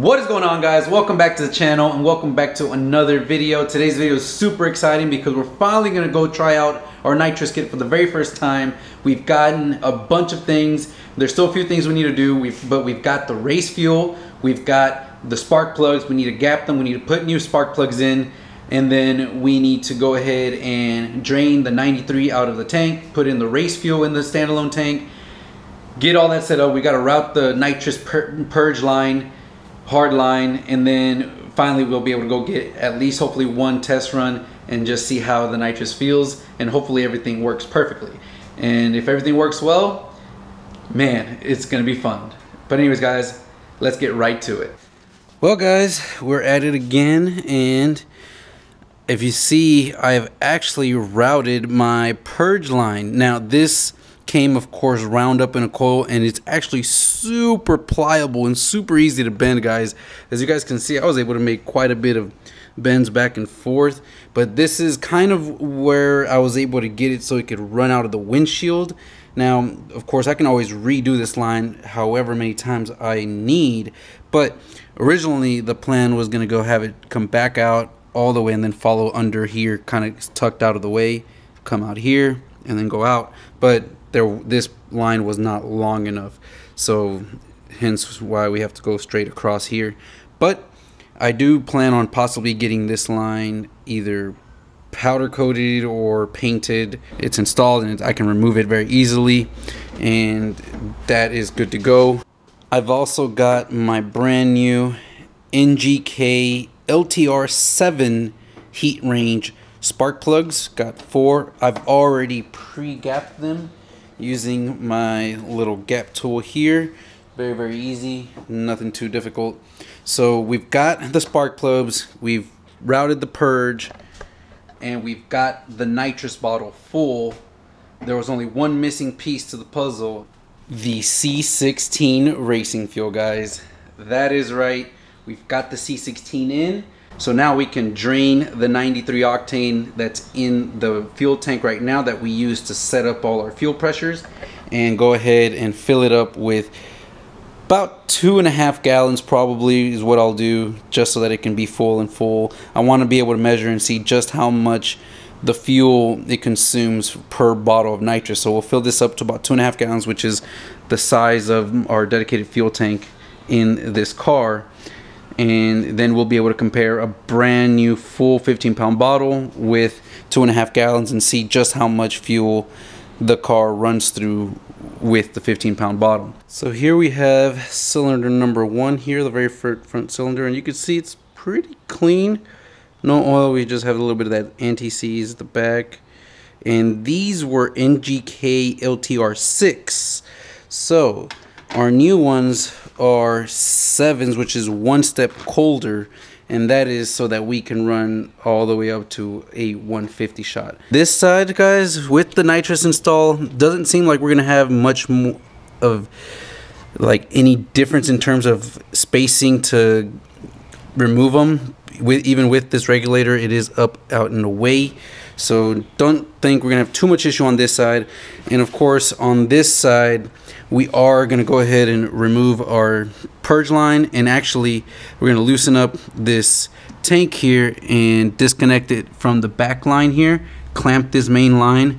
What is going on, guys? Welcome back to the channel and welcome back to another video. Today's video is super exciting because we're finally going to go try out our nitrous kit for the very first time. We've gotten a bunch of things. There's still a few things we need to do, but we've got the race fuel, we've got the spark plugs, we need to gap them, we need to put new spark plugs in, and then we need to go ahead and drain the 93 out of the tank, put in the race fuel in the standalone tank, get all that set up. We got to route the nitrous purge line, hard line, and then finally we'll be able to go get at least hopefully one test run and just see how the nitrous feels, and hopefully everything works perfectly. And if everything works well, man, it's gonna be fun. But anyways, guys, let's get right to it. Well, guys, we're at it again, and if you see, I've actually routed my purge line. Now this came, of course, round up in a coil, and it's actually super pliable and super easy to bend, guys. As you guys can see, I was able to make quite a bit of bends back and forth, but this is kind of where I was able to get it so it could run out of the windshield. Now, of course, I can always redo this line however many times I need, but originally the plan was going to go have it come back out all the way and then follow under here, kind of tucked out of the way, come out here and then go out. But this line was not long enough, so hence why we have to go straight across here. But I do plan on possibly getting this line either powder coated or painted. It's installed and I can remove it very easily, and that is good to go. I've also got my brand new NGK LTR7 heat range spark plugs. Got 4. I've already pre-gapped them using my little gap tool here. Very easy, nothing too difficult. So we've got the spark plugs, we've routed the purge, and we've got the nitrous bottle full. There was only one missing piece to the puzzle, the C16 racing fuel, guys. That is right, we've got the C16 in. So now we can drain the 93 octane that's in the fuel tank right now that we use to set up all our fuel pressures, and go ahead and fill it up with about 2.5 gallons probably is what I'll do, just so that it can be full and full. I want to be able to measure and see just how much the fuel it consumes per bottle of nitrous. So we'll fill this up to about 2.5 gallons, which is the size of our dedicated fuel tank in this car. And then we'll be able to compare a brand new full 15-pound bottle with 2.5 gallons and see just how much fuel the car runs through with the 15-pound bottle. So here we have cylinder number 1 here, the very front cylinder, and you can see it's pretty clean. No oil, we just have a little bit of that anti-seize at the back. And these were NGK LTR6. So our new ones are 7s, which is one step colder, and that is so that we can run all the way up to a 150 shot. This side, guys, with the nitrous install, doesn't seem like we're gonna have much more of like any difference in terms of spacing to remove them. Even with this regulator, it is up, out, and away. So don't think we're gonna have too much issue on this side. And of course, on this side, we are gonna go ahead and remove our purge line, and actually we're gonna loosen up this tank here and disconnect it from the back line here, clamp this main line,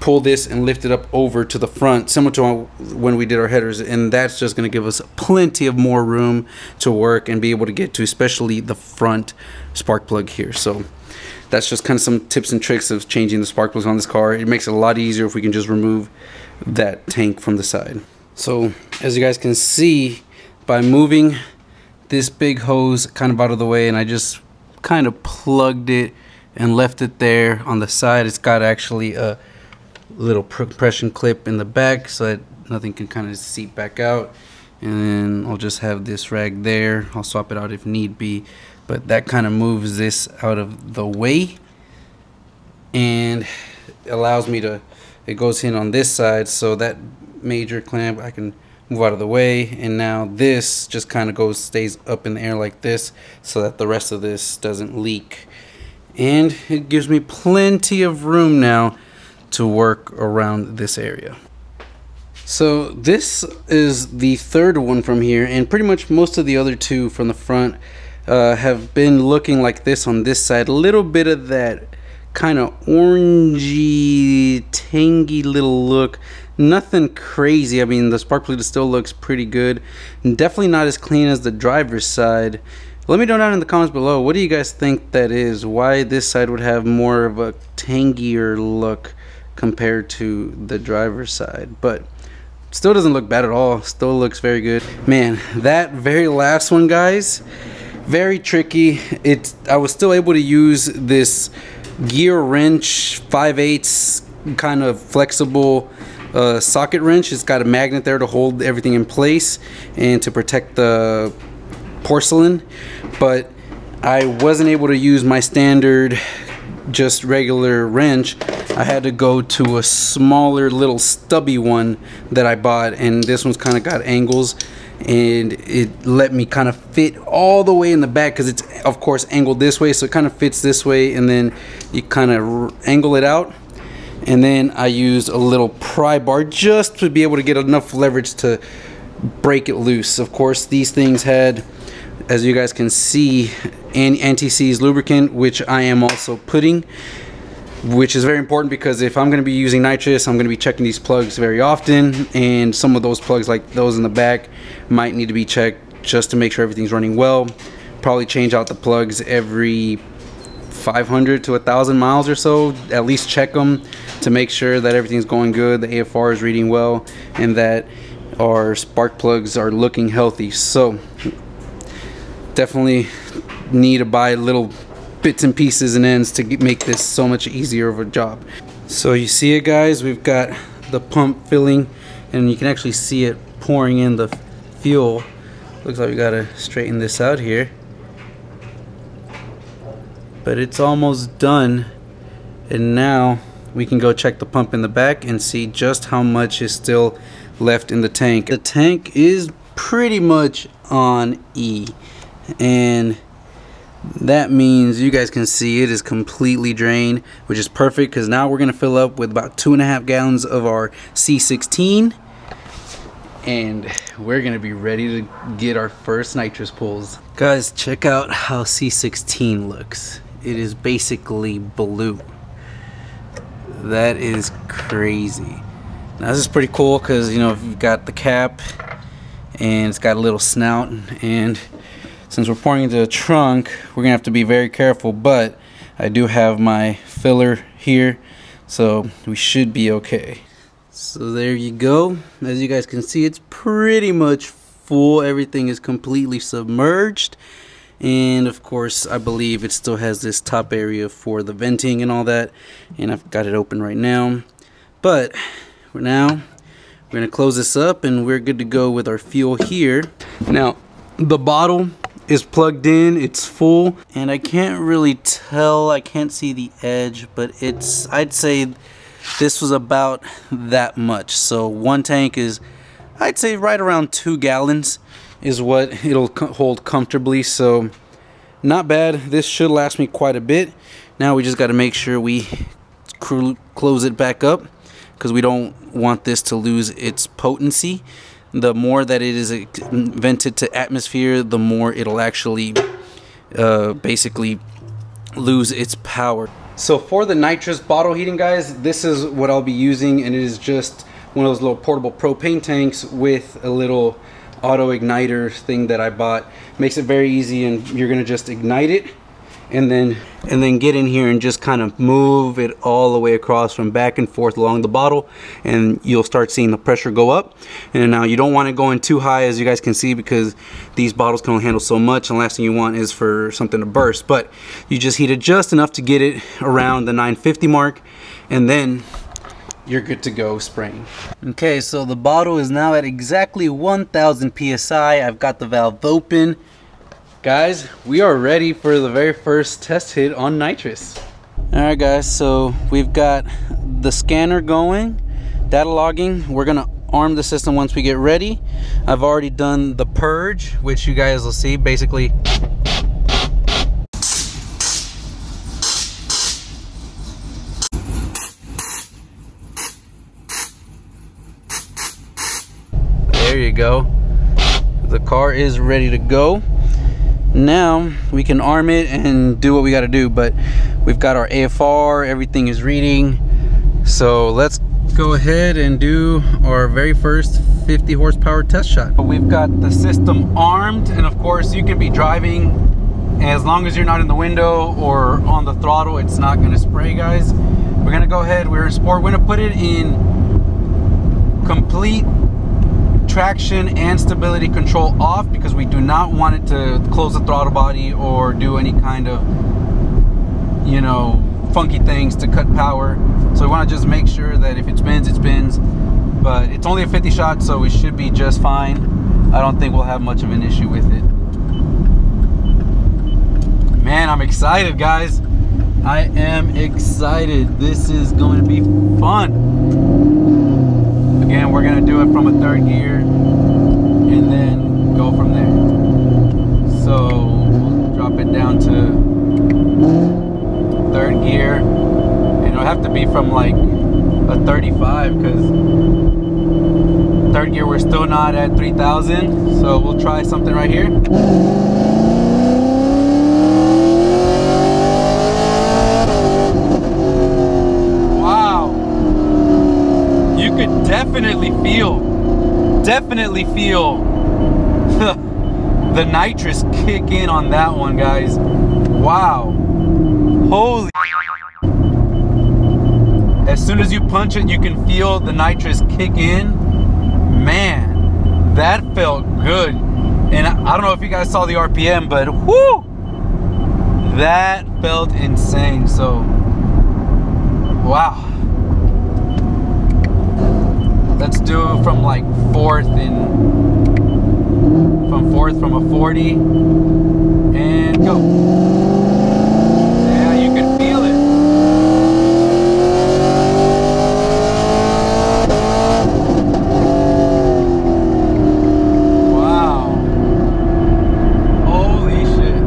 pull this and lift it up over to the front, similar to when we did our headers, and that's just gonna give us plenty of more room to work and be able to get to, especially the front spark plug here. So that's just kind of some tips and tricks of changing the spark plugs on this car. It makes it a lot easier if we can just remove that tank from the side. So as you guys can see, by moving this big hose kind of out of the way, and I just kind of plugged it and left it there on the side, it's got actually a little compression clip in the back so that nothing can kind of seep back out. And then I'll just have this rag there, I'll swap it out if need be, but that kind of moves this out of the way and allows me to, it goes in on this side, so that major clamp I can move out of the way, and now this just kind of goes, stays up in the air like this so that the rest of this doesn't leak, and it gives me plenty of room now to work around this area. So this is the third one from here, and pretty much most of the other two from the front have been looking like this on this side. A little bit of that kind of orangey, tangy little look. Nothing crazy. I mean, the spark plug still looks pretty good. Definitely not as clean as the driver's side. Let me know down in the comments below, what do you guys think that is? Why this side would have more of a tangier look compared to the driver's side? But still doesn't look bad at all. Still looks very good. Man, that very last one, guys, very tricky. I was still able to use this gear wrench, 5/8 kind of flexible socket wrench. It's got a magnet there to hold everything in place and to protect the porcelain, but I wasn't able to use my standard just regular wrench. I had to go to a smaller little stubby one that I bought, and this one's kind of got angles, and it let me kind of fit all the way in the back because it's of course angled this way, so it kind of fits this way and then you kind of angle it out. And then I used a little pry bar just to be able to get enough leverage to break it loose. Of course, these things had, as you guys can see, an anti-seize lubricant, which I am also putting, which is very important because if I'm going to be using nitrous, I'm going to be checking these plugs very often, and some of those plugs, like those in the back, might need to be checked just to make sure everything's running well. Probably change out the plugs every 500 to 1,000 miles or so. At least check them to make sure that everything's going good, the AFR is reading well, and that our spark plugs are looking healthy. So definitely need to buy little bits and pieces and ends to make this so much easier of a job. So you see it, guys, we've got the pump filling, and you can actually see it pouring in the fuel. Looks like we gotta straighten this out here, but it's almost done, and now we can go check the pump in the back and see just how much is still left in the tank. The tank is pretty much on E, and that means you guys can see it is completely drained, which is perfect because now we're going to fill up with about 2.5 gallons of our C16, and we're going to be ready to get our first nitrous pulls. Guys, check out how C16 looks. It is basically blue. That is crazy. Now this is pretty cool because, you know, you've got the cap and it's got a little snout, and since we're pouring into the trunk, we're gonna have to be very careful, but I do have my filler here, so we should be okay. So there you go. As you guys can see, it's pretty much full. Everything is completely submerged, and of course I believe it still has this top area for the venting and all that, and I've got it open right now. But now we're gonna close this up and we're good to go with our fuel here. Now the bottle is plugged in, it's full, and I can't really tell, I can't see the edge, but it's, I'd say this was about that much. So one tank is, I'd say right around 2 gallons is what it'll hold comfortably, so not bad. This should last me quite a bit. Now we just got to make sure we close it back up because we don't want this to lose its potency. The more that it is vented to atmosphere, the more it'll actually basically lose its power. So for the nitrous bottle heating, guys, this is what I'll be using, and it is just one of those little portable propane tanks with a little auto igniter thing that I bought. Makes it very easy, and you're gonna just ignite it and then get in here and just kind of move it all the way across from back and forth along the bottle, and you'll start seeing the pressure go up. And now you don't want it going too high, as you guys can see, because these bottles can only handle so much, and the last thing you want is for something to burst. But you just heat it just enough to get it around the 950 mark, and then you're good to go spraying. Okay, so the bottle is now at exactly 1,000 psi. I've got the valve open. Guys, we are ready for the very first test hit on nitrous. All right, guys, so we've got the scanner going, data logging. We're gonna arm the system once we get ready. I've already done the purge, which you guys will see basically. you go. The car is ready to go. Now we can arm it and do what we got to do, but we've got our AFR, everything is reading. So let's go ahead and do our very first 50 horsepower test shot. We've got the system armed, and of course you can be driving, and as long as you're not in the window or on the throttle, it's not going to spray, guys. We're going to go ahead, we're in sport, we're going to put it in complete traction and stability control off, because we do not want it to close the throttle body or do any kind of, you know, funky things to cut power. So we want to just make sure that if it spins, it spins. But it's only a 50 shot, so we should be just fine. I don't think we'll have much of an issue with it. Man, I'm excited, guys. I am excited. This is going to be fun. Again, we're going to do it from a third gear and then go from there. So we'll drop it down to third gear, and it'll have to be from like a 35, because third gear we're still not at 3,000. So we'll try something right here. Definitely feel the nitrous kick in on that one, guys. Wow, holy. As soon as you punch it, you can feel the nitrous kick in. Man, that felt good. And I don't know if you guys saw the RPM, but whoo, that felt insane. So wow. Let's do it from like fourth from a 40 and go. Yeah, you can feel it. Wow. Holy shit.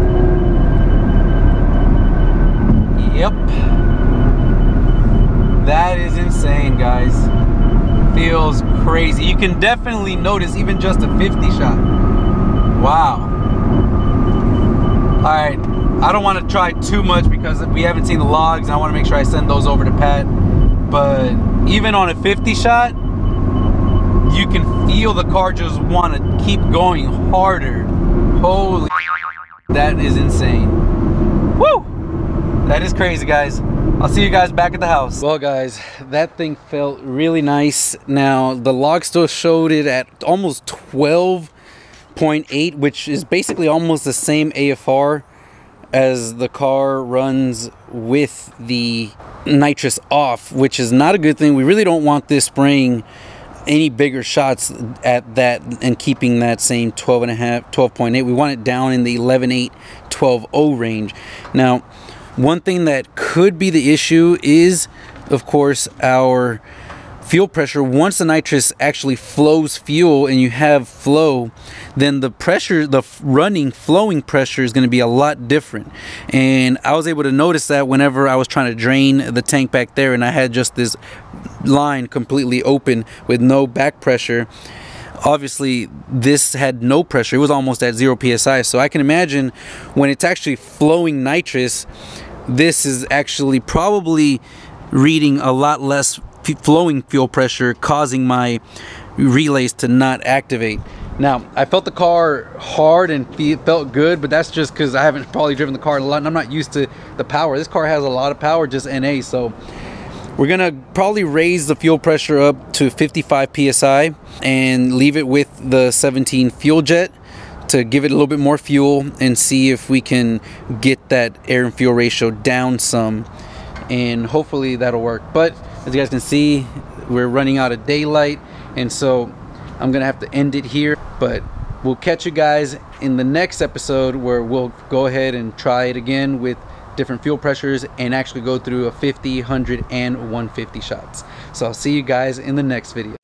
Yep. That is insane, guys. Feels crazy. You can definitely notice even just a 50 shot. Wow. All right, I don't want to try too much because we haven't seen the logs, and I want to make sure I send those over to Pat. But even on a 50 shot, you can feel the car just want to keep going harder. Holy, that is insane. Woo! That is crazy, guys. I'll see you guys back at the house. Well, guys, that thing felt really nice. Now, the log still showed it at almost 12.8, which is basically almost the same AFR as the car runs with the nitrous off, which is not a good thing. We really don't want this spraying any bigger shots at that and keeping that same 12.5, 12.8. We want it down in the 11.8, 12.0 range. Now, one thing that could be the issue is, of course, our fuel pressure. Once the nitrous actually flows fuel and you have flow, then the pressure, the flowing pressure is going to be a lot different. And I was able to notice that whenever I was trying to drain the tank back there and I had just this line completely open with no back pressure. Obviously, this had no pressure. It was almost at 0 psi. So I can imagine when it's actually flowing nitrous, this is actually probably reading a lot less flowing fuel pressure, causing my relays to not activate. Now, I felt the car hard and felt good, but that's just because I haven't probably driven the car a lot, and I'm not used to the power. This car has a lot of power, just NA. So we're gonna probably raise the fuel pressure up to 55 psi and leave it with the 17 fuel jet to give it a little bit more fuel and see if we can get that air and fuel ratio down some, and hopefully that'll work. But as you guys can see, we're running out of daylight, and so I'm gonna have to end it here, but we'll catch you guys in the next episode where we'll go ahead and try it again with different fuel pressures and actually go through a 50, 100, and 150 shots. So I'll see you guys in the next video.